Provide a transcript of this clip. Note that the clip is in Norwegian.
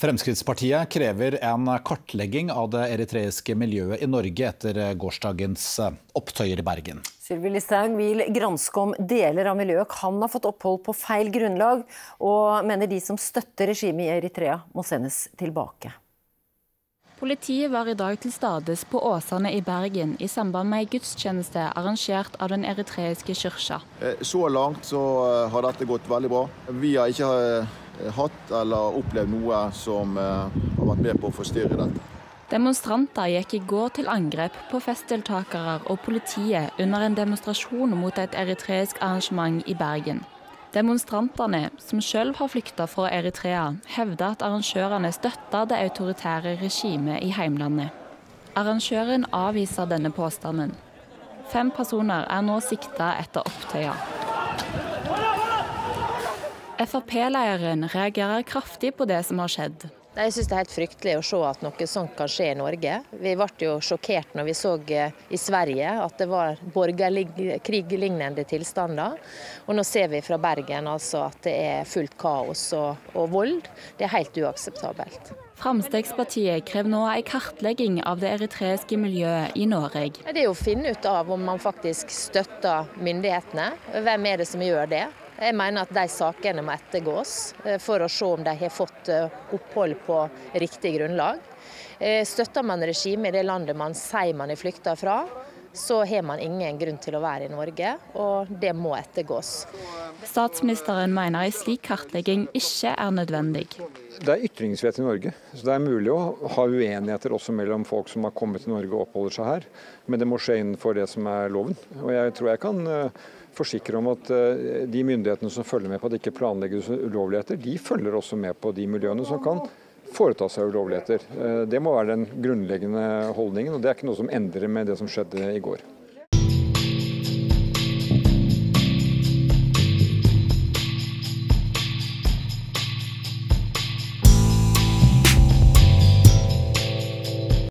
Fremskrittspartiet krever en kartlegging av det eritreiske miljøet i Norge etter gårsdagens opptøyer i Bergen. Sylvi Listhaug vil granske om deler av miljøet kan ha fått opphold på feil grunnlag, og mener de som støtter regimet i Eritrea må sendes tilbake. Politiet var i dag til stades på Åsene i Bergen i samband med en gudstjeneste arrangert av den eritreiske kirka. Så langt så har dette gått veldig bra. Vi har ikke hatt eller opplevd noe som har vært med på å forstyrre dette. Demonstranter gikk i går til angrep på festdeltakere og politiet under en demonstrasjon mot et eritreisk arrangement i Bergen. Demonstrantene, som selv har flyktet fra Eritrea, hevdet at arrangørene støttet det autoritære regimet i heimlandet. Arrangøren avviser denne påstanden. 5 personer er nå siktet etter opptøyer. FAP-leiren reagerer kraftig på det som har skjedd. Jeg synes det er helt fryktelig å se at noe sånt kan skje i Norge. Vi ble jo sjokkert når vi så i Sverige at det var borgerkrig-lignende tilstander. Og nå ser vi fra Bergen altså at det er fullt kaos og vold. Det er helt uakseptabelt. Fremskrittspartiet krever nå en kartlegging av det eritreiske miljøet i Norge. Det er jo å finne ut av om man faktisk støtter myndighetene. Hvem er det som gjør det? Jeg mener at de sakene må ettergås for å se om de har fått opphold på riktig grunnlag. Støtter man regimet i det landet man sier man er flykta fra, så har man ingen grunn til å være i Norge, og det må ettergås. Statsministeren mener en slik kartlegging ikke er nødvendig. Det er ytringsfrihet i Norge, så det er mulig å ha uenigheter også mellom folk som har kommet til Norge og oppholder seg her, men det må skje innenfor det som er loven. Og jeg tror jeg kan forsikre om at de myndighetene som følger med på at det ikke planlegges ulovligheter, de følger også med på de miljøene som kan foreta seg ulovligheter. Det må være den grunnleggende holdningen, og det er ikke noe som endrer med det som skjedde i går.